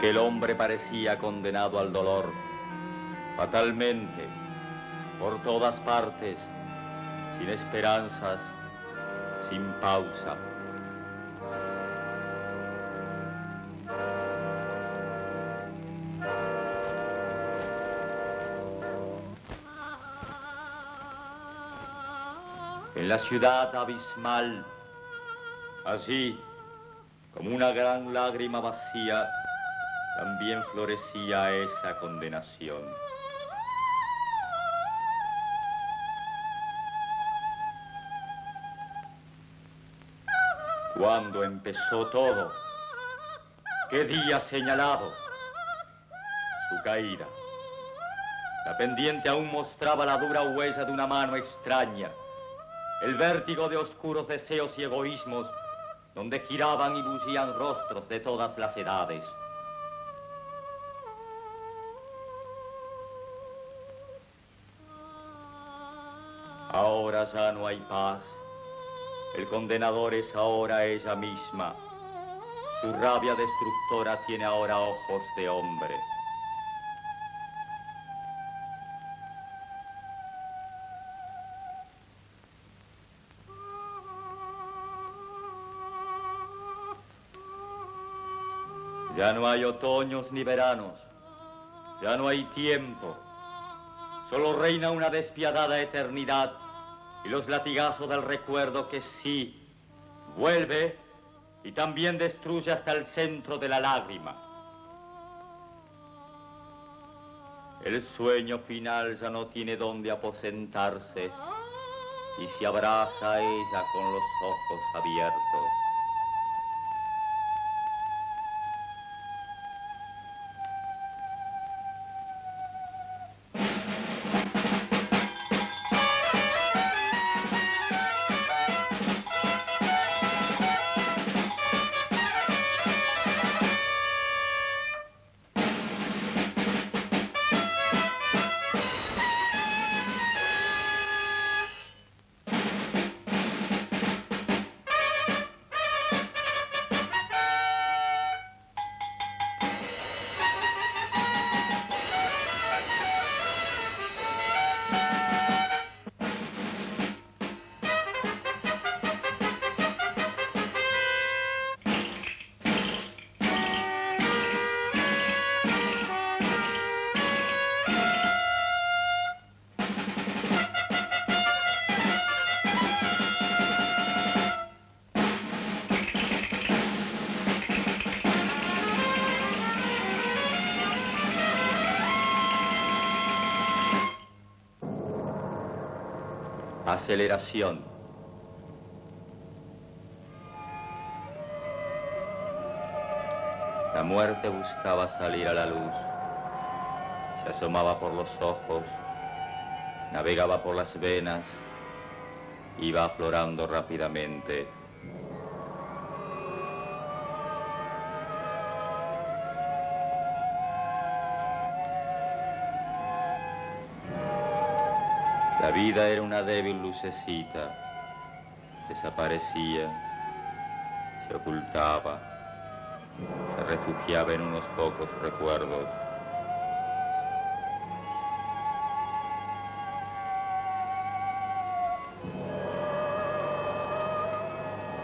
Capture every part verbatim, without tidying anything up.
Que el hombre parecía condenado al dolor. Fatalmente, por todas partes, sin esperanzas, sin pausa. En la ciudad abismal, así como una gran lágrima vacía, también florecía esa condenación. ¿Cuándo empezó todo? ¿Qué día señalado? Su caída. La pendiente aún mostraba la dura huella de una mano extraña, el vértigo de oscuros deseos y egoísmos, donde giraban y bullían rostros de todas las edades. Ahora ya no hay paz. El condenador es ahora ella misma. Su rabia destructora tiene ahora ojos de hombre. Ya no hay otoños ni veranos. Ya no hay tiempo. Solo reina una despiadada eternidad y los latigazos del recuerdo que sí vuelve y también destruye hasta el centro de la lágrima. El sueño final ya no tiene dónde aposentarse y se abraza a ella con los ojos abiertos. Aceleración. La muerte buscaba salir a la luz. Se asomaba por los ojos, navegaba por las venas, iba aflorando rápidamente. La vida era una débil lucecita, desaparecía, se ocultaba, se refugiaba en unos pocos recuerdos.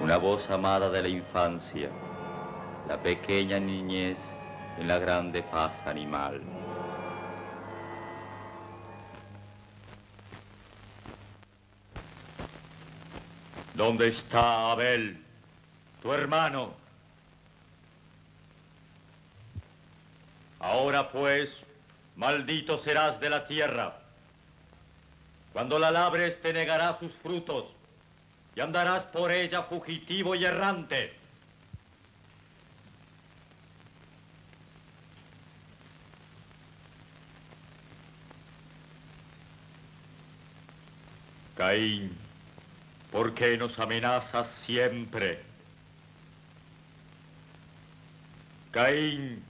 Una voz amada de la infancia, la pequeña niñez en la grande paz animal. ¿Dónde está Abel, tu hermano? Ahora pues, maldito serás de la tierra. Cuando la labres te negará sus frutos y andarás por ella fugitivo y errante. Caín, ¿por qué nos amenazas siempre? Caín,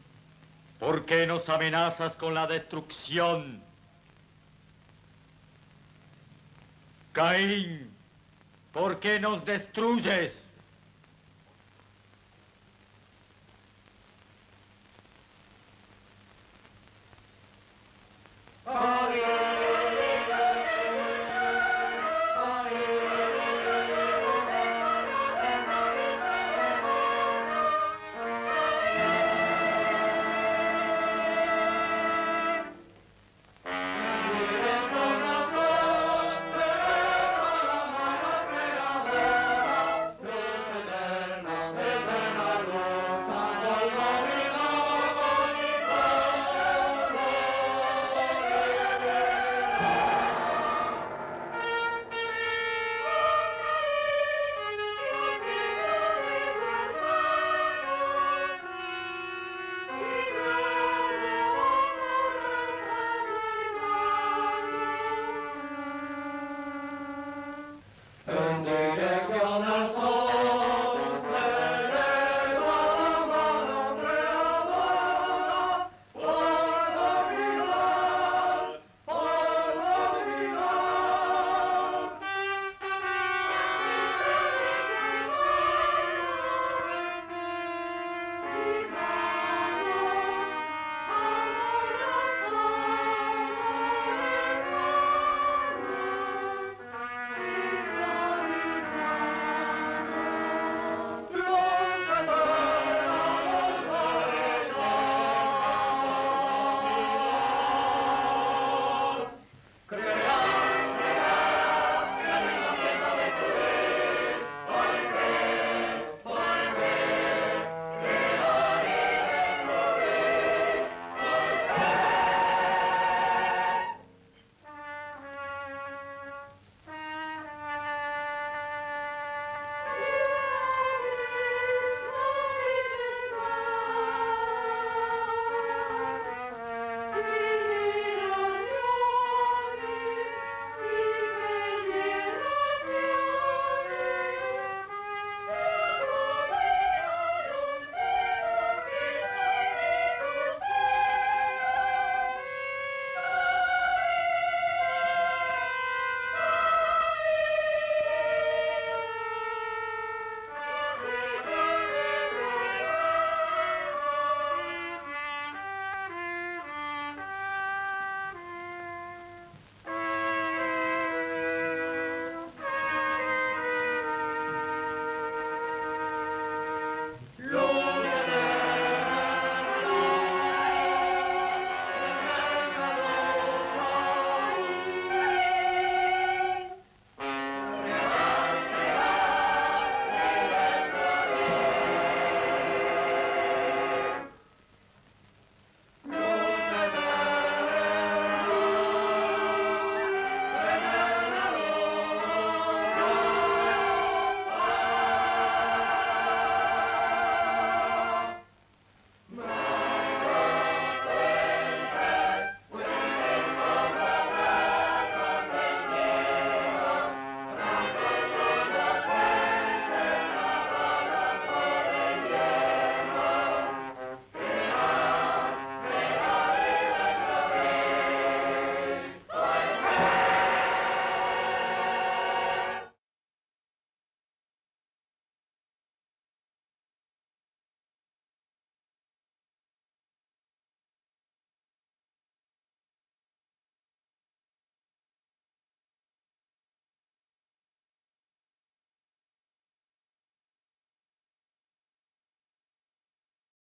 ¿por qué nos amenazas con la destrucción? Caín, ¿por qué nos destruyes?